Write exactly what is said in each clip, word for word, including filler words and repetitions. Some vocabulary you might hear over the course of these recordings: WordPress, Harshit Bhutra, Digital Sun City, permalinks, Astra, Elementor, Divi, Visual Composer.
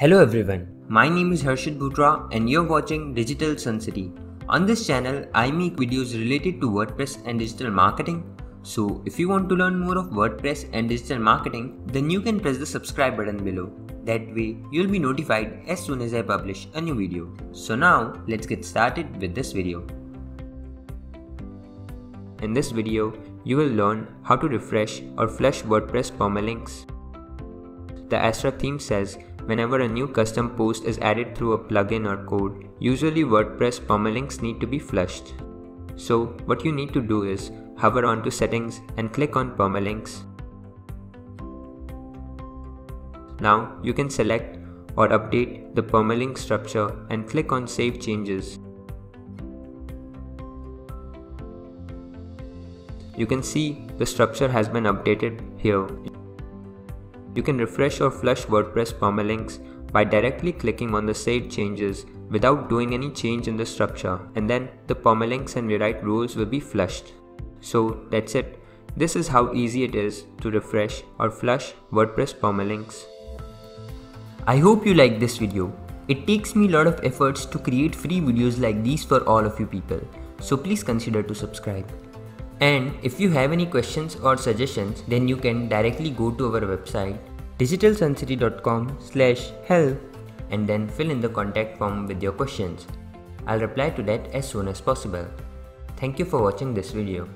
Hello everyone, my name is Harshit Bhutra and you're watching Digital Sun City. On this channel, I make videos related to WordPress and digital marketing. So if you want to learn more of WordPress and digital marketing, then you can press the subscribe button below. That way, you'll be notified as soon as I publish a new video. So now, let's get started with this video. In this video, you will learn how to refresh or flush WordPress permalinks. The Astra theme says, whenever a new custom post is added through a plugin or code, usually WordPress permalinks need to be flushed. So what you need to do is hover onto Settings and click on Permalinks. Now you can select or update the permalink structure and click on Save Changes. You can see the structure has been updated here. You can refresh or flush WordPress permalinks by directly clicking on the Save Changes without doing any change in the structure, and then the permalinks and rewrite rules will be flushed. So that's it. This is how easy it is to refresh or flush WordPress permalinks. I hope you like this video. It takes me a lot of efforts to create free videos like these for all of you people. So please consider to subscribe. And if you have any questions or suggestions, then you can directly go to our website digital sun city dot com slash help and then fill in the contact form with your questions. I'll reply to that as soon as possible. Thank you for watching this video.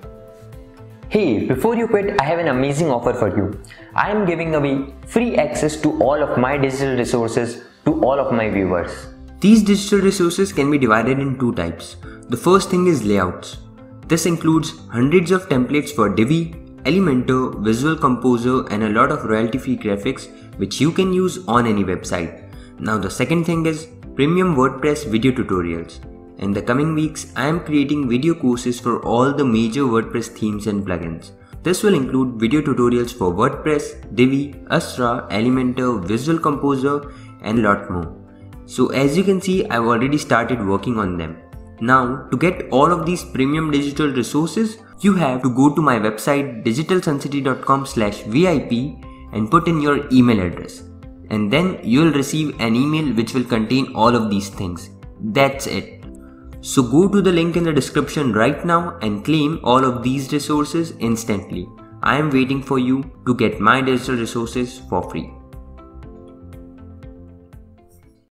Hey, before you quit, I have an amazing offer for you. I am giving away free access to all of my digital resources to all of my viewers. These digital resources can be divided in two types. The first thing is layouts. This includes hundreds of templates for Divi, Elementor, Visual Composer and a lot of royalty-free graphics which you can use on any website. Now the second thing is premium WordPress video tutorials. In the coming weeks, I am creating video courses for all the major WordPress themes and plugins. This will include video tutorials for WordPress, Divi, Astra, Elementor, Visual Composer and lot more. So as you can see, I've already started working on them. Now, to get all of these premium digital resources, you have to go to my website digital sun city dot com slash V I P and put in your email address. And then you'll receive an email which will contain all of these things. That's it. So go to the link in the description right now and claim all of these resources instantly. I am waiting for you to get my digital resources for free.